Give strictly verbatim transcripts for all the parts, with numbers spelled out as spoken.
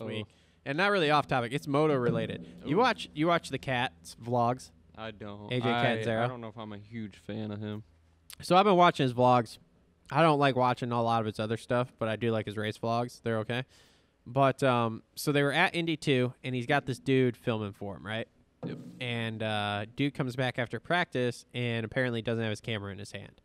last oh. week, and not really off topic. It's moto related. Ooh. You watch you watch the Cat's vlogs. I don't. A J Catanzaro. I don't know if I'm a huge fan of him. So I've been watching his vlogs. I don't like watching a lot of his other stuff, but I do like his race vlogs. They're okay. But um, so they were at Indy two, and he's got this dude filming for him, right? Yep. And uh, dude comes back after practice and apparently doesn't have his camera in his hand.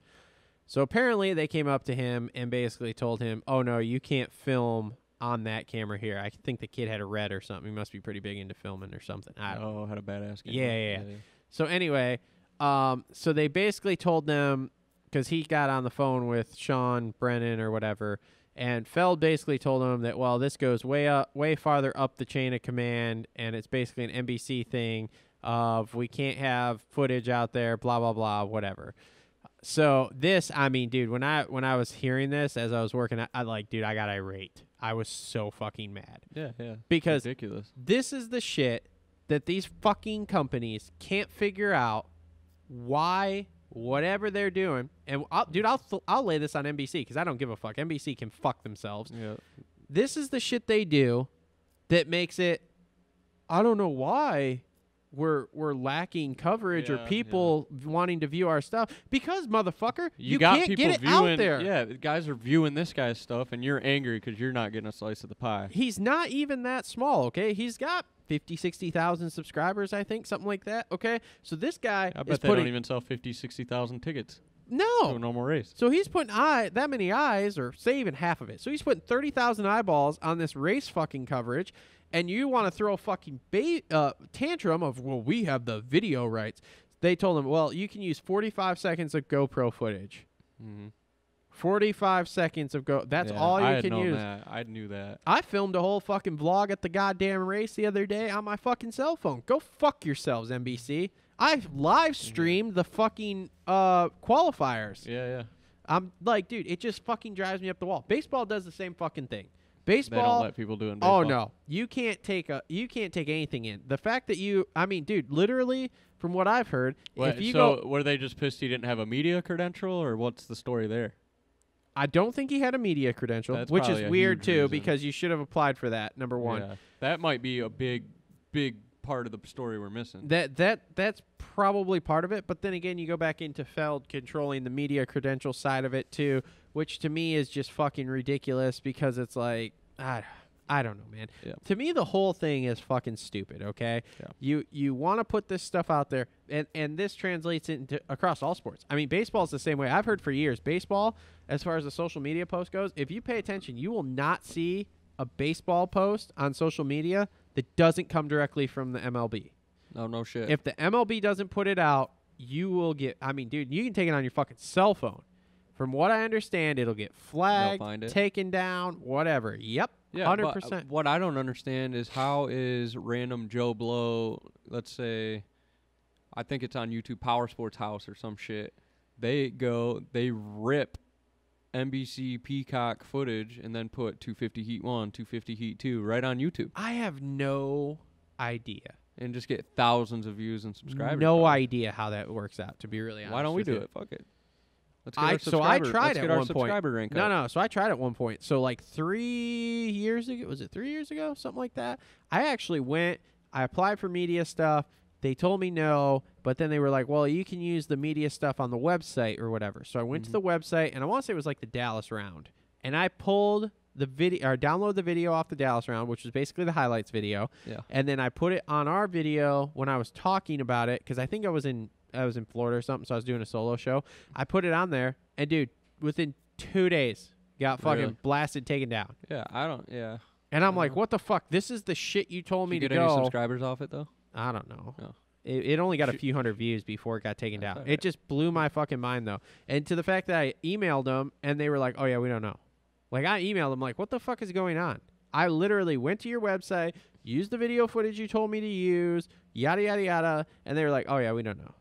So apparently they came up to him and basically told him, oh, no, you can't film on that camera here. I think the kid had a red or something. He must be pretty big into filming or something. I don't oh, know. Had a badass camera. Yeah, yeah, yeah. yeah. So anyway, um, so they basically told them, because he got on the phone with Sean Brennan or whatever, and Feld basically told him that, well, this goes way up, way farther up the chain of command, and it's basically an N B C thing of we can't have footage out there, blah, blah, blah, whatever. So this, I mean, dude, when I when I was hearing this as I was working, I, I like, dude, I got irate. I was so fucking mad. Yeah, yeah. Because ridiculous. This is the shit that these fucking companies can't figure out why whatever they're doing. And I'll, dude, I'll I'll lay this on N B C because I don't give a fuck. N B C can fuck themselves. Yeah. This is the shit they do that makes it. I don't know why. We're we're lacking coverage yeah, or people yeah. wanting to view our stuff because motherfucker, you, you got can't people get it viewing, out there. Yeah, guys are viewing this guy's stuff, and you're angry because you're not getting a slice of the pie. He's not even that small, okay? He's got fifty, sixty thousand subscribers, I think, something like that, okay? So this guy, I bet they don't even sell fifty, sixty thousand tickets. No, no normal race. So he's putting eye that many eyes, or say even half of it. So he's putting thirty thousand eyeballs on this race fucking coverage, and you want to throw a fucking ba uh, tantrum of, well, we have the video rights. They told him, well, you can use forty-five seconds of GoPro footage. Mm-hmm. Forty-five seconds of go. That's yeah, all you I can had use. That. I knew that. I filmed a whole fucking vlog at the goddamn race the other day on my fucking cell phone. Go fuck yourselves, N B C. I live streamed mm-hmm. the fucking uh, qualifiers. Yeah, yeah. I'm like, dude, it just fucking drives me up the wall. Baseball does the same fucking thing. Baseball. They don't let people do it in baseball. Oh no, you can't take a, you can't take anything in. The fact that you, I mean, dude, literally, from what I've heard, what, if you so go, were they just pissed he didn't have a media credential, or what's the story there? I don't think he had a media credential, That's which is weird too, reason. because you should have applied for that. Number one, yeah. that might be a big, big. part of the story we're missing. That that that's probably part of it, but then again, you go back into Feld controlling the media credential side of it too, which to me is just fucking ridiculous because it's like I, I don't know, man. Yeah. To me, the whole thing is fucking stupid. Okay, yeah. you you want to put this stuff out there, and and this translates into across all sports. I mean, baseball is the same way. I've heard for years, baseball, as far as the social media post goes, if you pay attention, you will not see a baseball post on social media that doesn't come directly from the M L B. No, no shit. If the M L B doesn't put it out, you will get... I mean, dude, you can take it on your fucking cell phone. From what I understand, it'll get flagged, it. taken down, whatever. Yep, yeah, one hundred percent. But what I don't understand is how is random Joe Blow, let's say, I think it's on YouTube, Power Sports House or some shit. They go, they rip N B C Peacock footage and then put two fifty heat one, two fifty heat two right on YouTube. I have no idea. And just get thousands of views and subscribers. No idea how that works out, to be really honest. Why don't we do it? Fuck it. Let's get I, our so I tried at one point. Rank no, no. So I tried at one point. So like three years ago, was it three years ago? Something like that. I actually went, I applied for media stuff. They told me no, but then they were like, well, you can use the media stuff on the website or whatever. So I went mm-hmm. to the website, and I want to say it was like the Dallas round. And I pulled the video or downloaded the video off the Dallas round, which was basically the highlights video. Yeah. And then I put it on our video when I was talking about it, because I think I was in I was in Florida or something, so I was doing a solo show. I put it on there, and dude, within two days, got fucking really? blasted, taken down. Yeah, I don't, yeah. And I'm like, know. what the fuck? This is the shit you told Did me you to get go. Any subscribers off it, though? I don't know. No. It, it only got a few hundred views before it got taken down. Right. It just blew my fucking mind, though. And to the fact that I emailed them, and they were like, oh, yeah, we don't know. Like, I emailed them, like, what the fuck is going on? I literally went to your website, used the video footage you told me to use, yada, yada, yada, and they were like, oh, yeah, we don't know.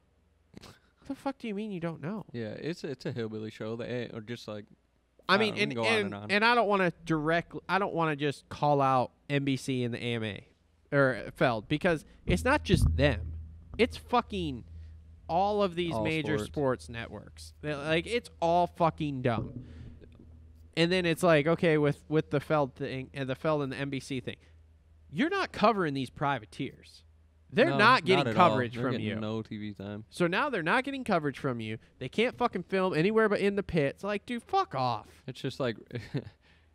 What the fuck do you mean you don't know? Yeah, it's, it's a hillbilly show. They or just like... I, I mean, and, and, and, and, and I don't want to directly... I don't want to just call out N B C and the A M A. Or Feld, because it's not just them. It's fucking all of these all major sports. sports networks. They're like, it's all fucking dumb. And then it's like, okay, with, with the Feld thing and the Feld and the N B C thing. you're not covering these privateers. They're no, not getting not coverage from you. No T V time. So now they're not getting coverage from you. They can't fucking film anywhere but in the pits. Like, dude, fuck off. It's just like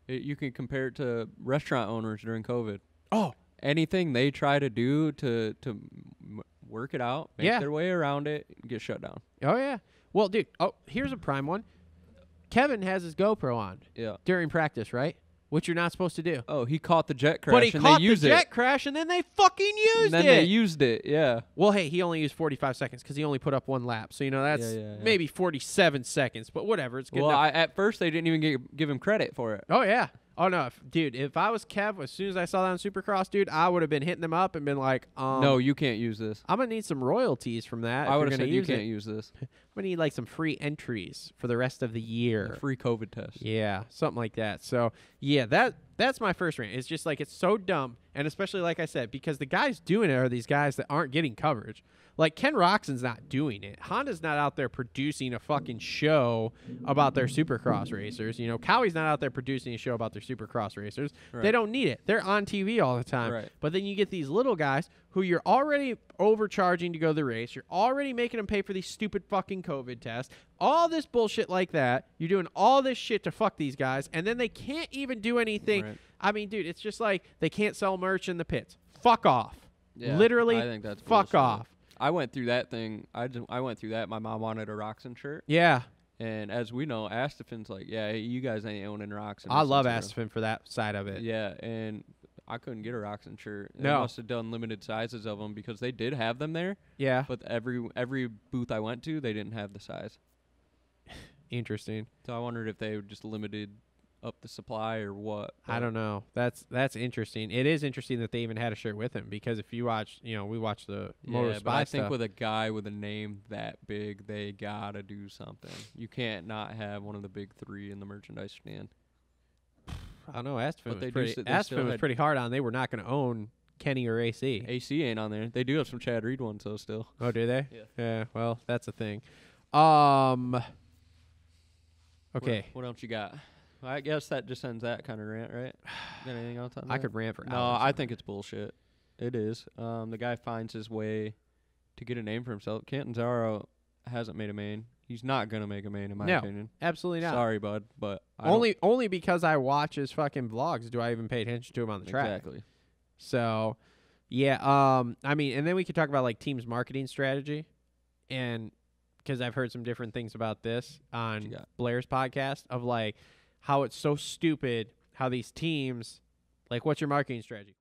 it, you can compare it to restaurant owners during COVID. Oh, anything they try to do to to m work it out, make yeah. their way around it, get shut down. Oh yeah. Well, dude. Oh, here's a prime one. Kevin has his GoPro on. Yeah. During practice, right? Which you're not supposed to do. Oh, he caught the jet crash. But he and caught they used the jet it. crash, and then they fucking used and then it. Then they used it. Yeah. Well, hey, he only used forty-five seconds because he only put up one lap, so you know that's yeah, yeah, yeah. maybe forty-seven seconds. But whatever, it's good. Well, I, at first they didn't even give, give him credit for it. Oh yeah. Oh no, if, dude. If I was Kev, as soon as I saw that on Supercross, dude, I would have been hitting them up and been like, um, "No, you can't use this. I'm gonna need some royalties from that. I would have said you can't use this. I'm gonna need like some free entries for the rest of the year. A free COVID test. Yeah, something like that. So yeah, that that's my first rant. It's just like it's so dumb, and especially like I said, because the guys doing it are these guys that aren't getting coverage. Like Ken Roczen's not doing it. Honda's not out there producing a fucking show about their Supercross racers. You know, Cowie's not out there producing a show about their Supercross racers. Right. They don't need it. They're on T V all the time. Right. But then you get these little guys who you're already overcharging to go to the race. You're already making them pay for these stupid fucking COVID tests. All this bullshit like that. You're doing all this shit to fuck these guys, and then they can't even do anything. Right. I mean, dude, it's just like they can't sell merch in the pits. Fuck off. Yeah, literally, I think that's fuck bullshit. off. I went through that thing. I just, I went through that. My mom wanted a Roczen shirt. Yeah. And as we know, Astafin's like, yeah, hey, you guys ain't owning Roczen. I love Astafin for that side of it. Yeah, and I couldn't get a Roczen shirt. No. They must have done limited sizes of them because they did have them there. Yeah. But every every booth I went to, they didn't have the size. Interesting. So I wondered if they just limited up the supply or what. I don't know. That's that's interesting. It is interesting that they even had a shirt with him because if you watch, you know, we watch the yeah, Motor Spy but I stuff. think with a guy with a name that big, they gotta do something. You can't not have one of the big three in the merchandise stand. I know Astafin was pretty. Astafin was pretty hard on. They were not going to own Kenny or A C. A C ain't on there. They do have some Chad Reed ones though still. Oh, do they? Yeah. Yeah. Well, that's a thing. Um. Okay. What, what else you got? I guess that just ends that kind of rant, right? Anything else on that? I could rant for hours. No, I think it's bullshit. It is. Um, the guy finds his way to get a name for himself. Catanzaro hasn't made a main. He's not going to make a main, in my no, opinion. Absolutely not. Sorry, bud. But I only, only because I watch his fucking vlogs do I even pay attention to him on the track. Exactly. So, yeah. Um, I mean, and then we could talk about, like, team's marketing strategy. And because I've heard some different things about this on Blair's podcast of, like, how it's so stupid how these teams, like, what's your marketing strategy?